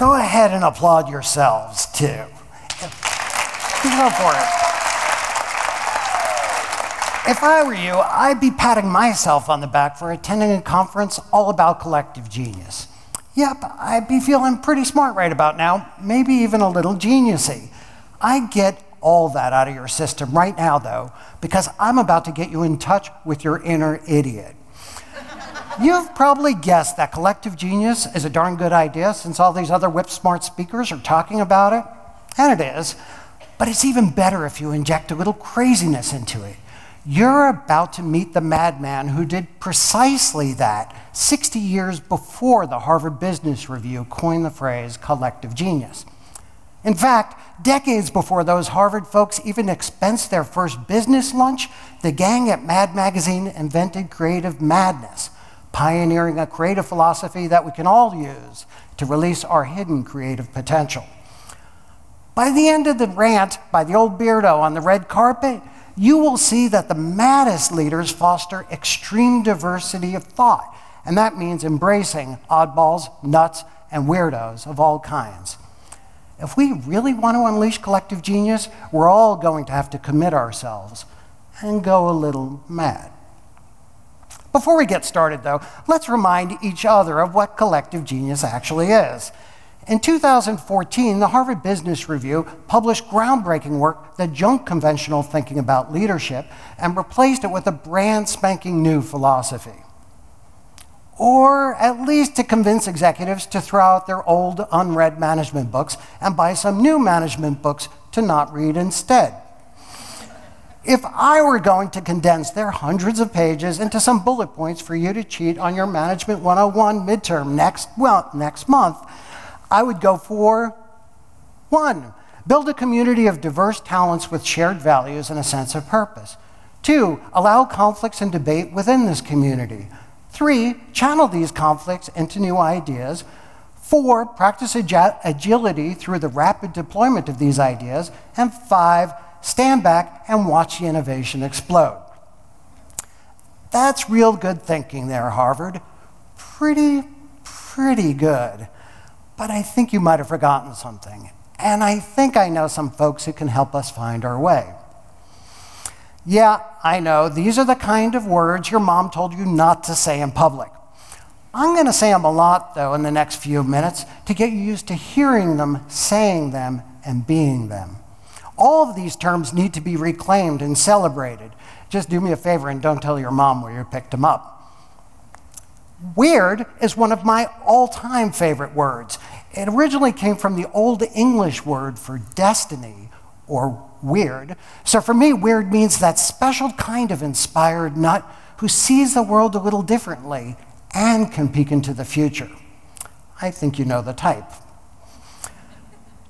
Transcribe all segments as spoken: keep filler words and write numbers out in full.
go ahead and applaud yourselves, too. Give it up for it. If I were you, I'd be patting myself on the back for attending a conference all about collective genius. Yep, I'd be feeling pretty smart right about now, maybe even a little geniusy. I get all that out of your system right now, though, because I'm about to get you in touch with your inner idiot. You've probably guessed that collective genius is a darn good idea since all these other whip-smart speakers are talking about it, and it is, but it's even better if you inject a little craziness into it. You're about to meet the madman who did precisely that sixty years before the Harvard Business Review coined the phrase collective genius. In fact, decades before those Harvard folks even expensed their first business lunch, the gang at Mad Magazine invented creative madness, pioneering a creative philosophy that we can all use to release our hidden creative potential. By the end of the rant by the old beardo on the red carpet, you will see that the maddest leaders foster extreme diversity of thought, and that means embracing oddballs, nuts, and weirdos of all kinds. If we really want to unleash collective genius, we're all going to have to commit ourselves and go a little mad. Before we get started, though, let's remind each other of what collective genius actually is. In two thousand fourteen, the Harvard Business Review published groundbreaking work that junked conventional thinking about leadership and replaced it with a brand spanking new philosophy. Or at least to convince executives to throw out their old unread management books and buy some new management books to not read instead. If I were going to condense their hundreds of pages into some bullet points for you to cheat on your Management one oh one midterm next, well, next month, I would go for one, build a community of diverse talents with shared values and a sense of purpose. Two, allow conflicts and debate within this community. Three, channel these conflicts into new ideas. Four, practice ag- agility through the rapid deployment of these ideas. And five, stand back and watch the innovation explode. That's real good thinking there, Harvard. Pretty, pretty good. But I think you might have forgotten something, and I think I know some folks who can help us find our way. Yeah, I know, these are the kind of words your mom told you not to say in public. I'm going to say them a lot, though, in the next few minutes to get you used to hearing them, saying them, and being them. All of these terms need to be reclaimed and celebrated. Just do me a favor and don't tell your mom where you picked them up. Weird is one of my all-time favorite words. It originally came from the Old English word for destiny, or weird. So for me, weird means that special kind of inspired nut who sees the world a little differently and can peek into the future. I think you know the type.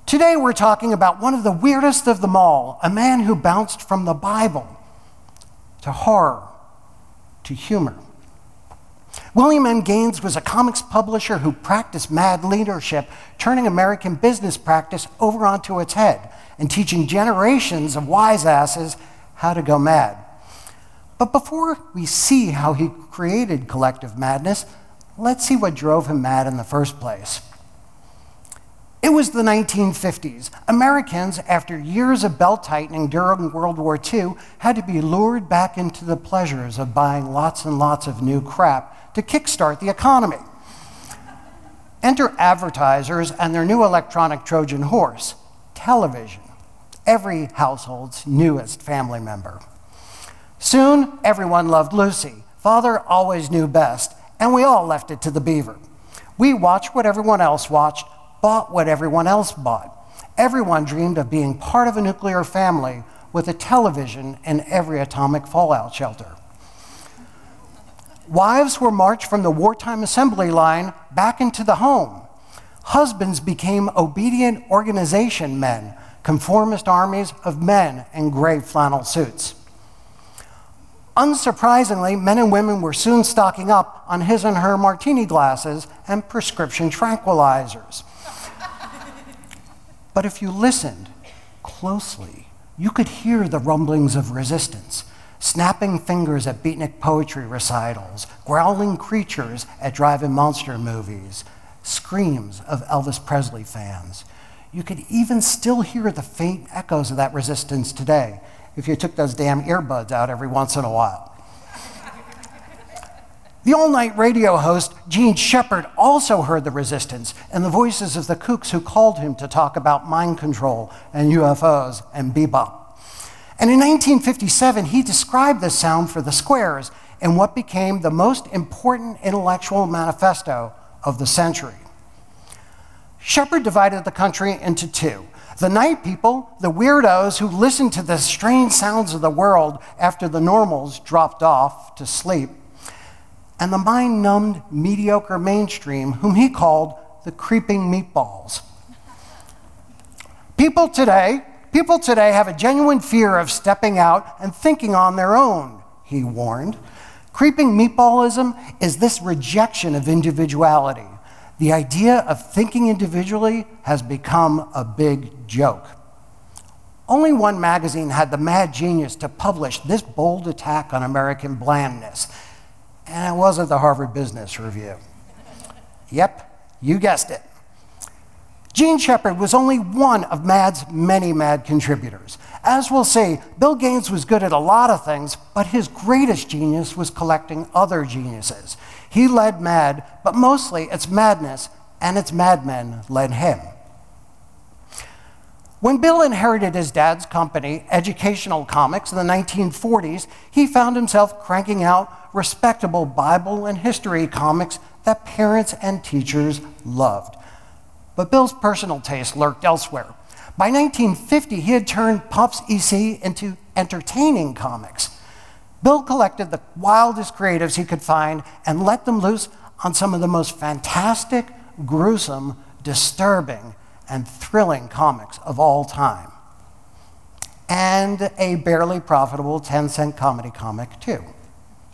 Today we're talking about one of the weirdest of them all, a man who bounced from the Bible to horror to humor. William M. Gaines was a comics publisher who practiced mad leadership, turning American business practice over onto its head and teaching generations of wise asses how to go mad. But before we see how he created collective madness, let's see what drove him mad in the first place. It was the nineteen fifties. Americans, after years of belt-tightening during World War Two, had to be lured back into the pleasures of buying lots and lots of new crap to kickstart the economy. Enter advertisers and their new electronic Trojan horse, television, every household's newest family member. Soon, everyone loved Lucy. Father always knew best, and we all left it to the beaver. We watched what everyone else watched, bought what everyone else bought. Everyone dreamed of being part of a nuclear family with a television in every atomic fallout shelter. Wives were marched from the wartime assembly line back into the home. Husbands became obedient organization men, conformist armies of men in gray flannel suits. Unsurprisingly, men and women were soon stocking up on his and her martini glasses and prescription tranquilizers. But if you listened closely, you could hear the rumblings of resistance, snapping fingers at beatnik poetry recitals, growling creatures at drive-in monster movies, screams of Elvis Presley fans. You could even still hear the faint echoes of that resistance today if you took those damn earbuds out every once in a while. The all-night radio host, Gene Shepherd, also heard the resistance and the voices of the kooks who called him to talk about mind control and U F Os and bebop. And in nineteen fifty-seven, he described this sound for the squares in what became the most important intellectual manifesto of the century. Shepherd divided the country into two. The night people, the weirdos who listened to the strange sounds of the world after the normals dropped off to sleep, and the mind-numbed, mediocre mainstream, whom he called the creeping meatballs. People today, people today have a genuine fear of stepping out and thinking on their own, he warned. Creeping meatballism is this rejection of individuality. The idea of thinking individually has become a big joke. Only one magazine had the mad genius to publish this bold attack on American blandness. And it wasn't the Harvard Business Review. Yep, you guessed it. Gene Shepherd was only one of Mad's many mad contributors. As we'll see, Bill Gaines was good at a lot of things, but his greatest genius was collecting other geniuses. He led Mad, but mostly its madness and its madmen led him. When Bill inherited his dad's company, Educational Comics, in the nineteen forties, he found himself cranking out respectable Bible and history comics that parents and teachers loved. But Bill's personal taste lurked elsewhere. By nineteen fifty, he had turned Puff's E C into entertaining comics. Bill collected the wildest creatives he could find and let them loose on some of the most fantastic, gruesome, disturbing, and thrilling comics of all time. And a barely profitable ten cent comedy comic, too.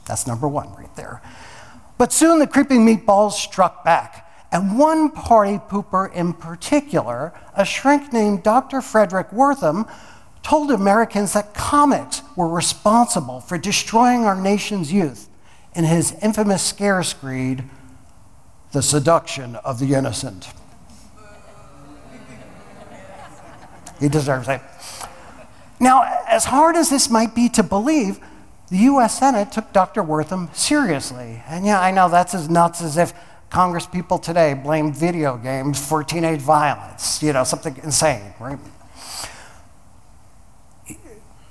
That's number one right there. But soon the creeping meatballs struck back. And one party pooper in particular, a shrink named Doctor Frederick Wortham, told Americans that comics were responsible for destroying our nation's youth in his infamous scare screed, The Seduction of the Innocent. He deserves it. Now, as hard as this might be to believe, the U S Senate took Doctor Wortham seriously. And yeah, I know that's as nuts as if Congress people today blame video games for teenage violence. You know, something insane, right?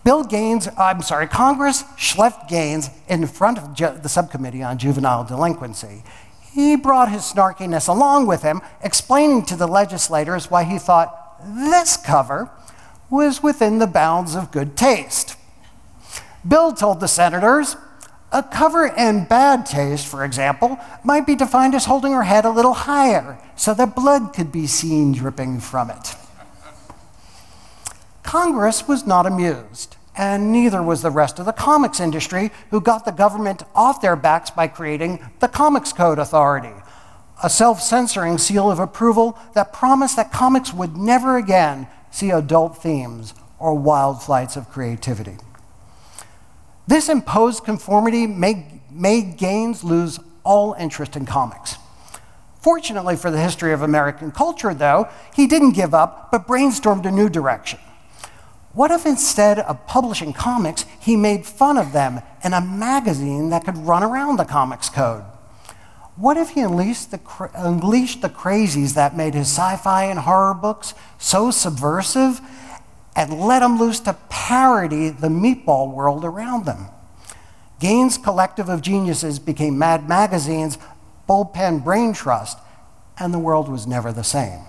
Bill Gaines, I'm sorry, Congress schlepped Gaines in front of the subcommittee on juvenile delinquency. He brought his snarkiness along with him, explaining to the legislators why he thought this cover was within the bounds of good taste. Bill told the senators, a cover in bad taste, for example, might be defined as holding her head a little higher so that blood could be seen dripping from it. Congress was not amused, and neither was the rest of the comics industry, who got the government off their backs by creating the Comics Code Authority, a self-censoring seal of approval that promised that comics would never again see adult themes or wild flights of creativity. This imposed conformity made Gaines lose all interest in comics. Fortunately for the history of American culture, though, he didn't give up, but brainstormed a new direction. What if instead of publishing comics, he made fun of them in a magazine that could run around the Comics Code? What if he unleashed the, cra unleashed the crazies that made his sci-fi and horror books so subversive, and let them loose to parody the meatball world around them? Gaines' collective of geniuses became Mad Magazine's bullpen brain trust, and the world was never the same.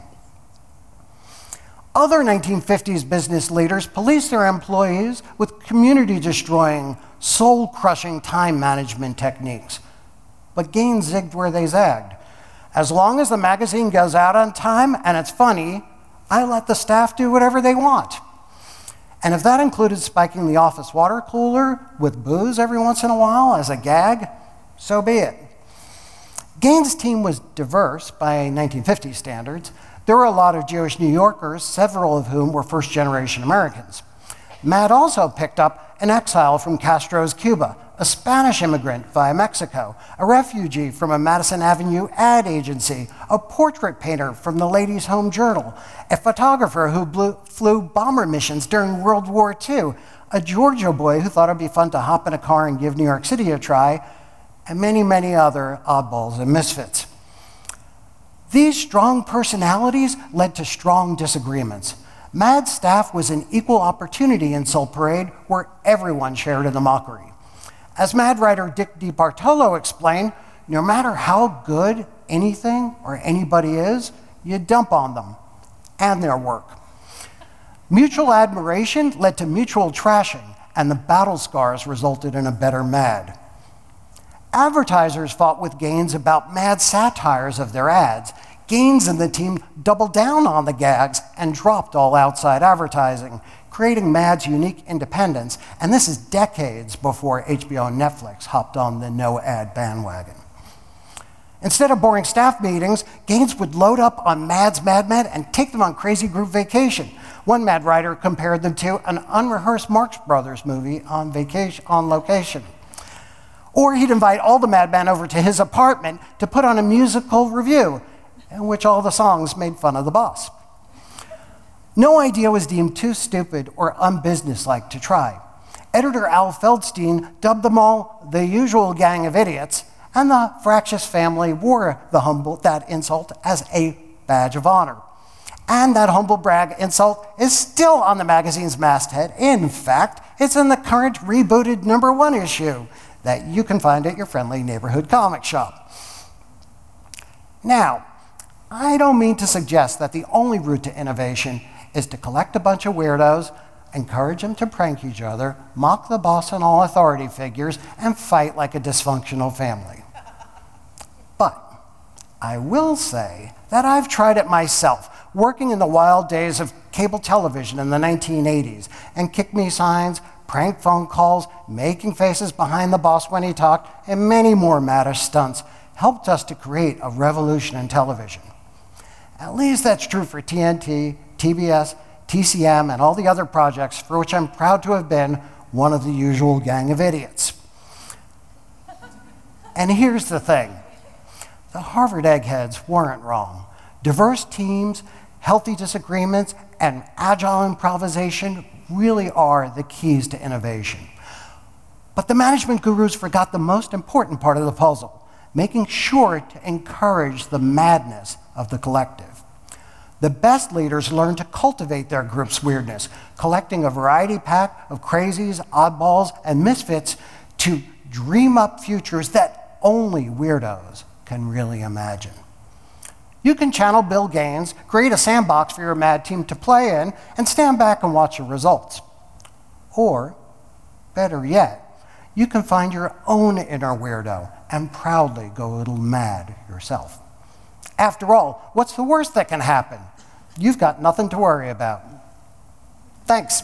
Other nineteen fifties business leaders policed their employees with community-destroying, soul-crushing time management techniques. But Gaines zigged where they zagged. As long as the magazine goes out on time and it's funny, I let the staff do whatever they want. And if that included spiking the office water cooler with booze every once in a while as a gag, so be it. Gaines' team was diverse by nineteen fifties standards. There were a lot of Jewish New Yorkers, several of whom were first-generation Americans. Mad also picked up an exile from Castro's Cuba, a Spanish immigrant via Mexico, a refugee from a Madison Avenue ad agency, a portrait painter from the Ladies' Home Journal, a photographer who blew, flew bomber missions during World War Two, a Georgia boy who thought it'd be fun to hop in a car and give New York City a try, and many, many other oddballs and misfits. These strong personalities led to strong disagreements. Mad's staff was an equal opportunity insult parade where everyone shared in the mockery. As Mad writer Dick DeBartolo explained, no matter how good anything or anybody is, you dump on them and their work. Mutual admiration led to mutual trashing, and the battle scars resulted in a better Mad. Advertisers fought with Gaines about Mad's satires of their ads. Gaines and the team doubled down on the gags and dropped all outside advertising, creating Mad's unique independence, and this is decades before H B O and Netflix hopped on the no-ad bandwagon. Instead of boring staff meetings, Gaines would load up on Mad's Mad Men and take them on crazy group vacation. One Mad writer compared them to an unrehearsed Marx Brothers movie on, vacation, on location. Or he'd invite all the madmen over to his apartment to put on a musical review, in which all the songs made fun of the boss. No idea was deemed too stupid or unbusinesslike to try. Editor Al Feldstein dubbed them all the usual gang of idiots, and the fractious family wore the humble, that insult as a badge of honor. And that humble brag insult is still on the magazine's masthead. In fact, it's in the current rebooted number one issue that you can find at your friendly neighborhood comic shop. Now, I don't mean to suggest that the only route to innovation is to collect a bunch of weirdos, encourage them to prank each other, mock the boss and all authority figures, and fight like a dysfunctional family. But I will say that I've tried it myself, working in the wild days of cable television in the nineteen eighties, and kick-me signs, prank phone calls, making faces behind the boss when he talked, and many more maddish stunts helped us to create a revolution in television. At least that's true for T N T, T B S, T C M, and all the other projects for which I'm proud to have been one of the usual gang of idiots. And here's the thing. The Harvard eggheads weren't wrong. Diverse teams, healthy disagreements, and agile improvisation really are the keys to innovation. But the management gurus forgot the most important part of the puzzle, making sure to encourage the madness of the collective. The best leaders learn to cultivate their group's weirdness, collecting a variety pack of crazies, oddballs, and misfits to dream up futures that only weirdos can really imagine. You can channel Bill Gaines, create a sandbox for your mad team to play in, and stand back and watch the results. Or, better yet, you can find your own inner weirdo and proudly go a little mad yourself. After all, what's the worst that can happen? You've got nothing to worry about. Thanks.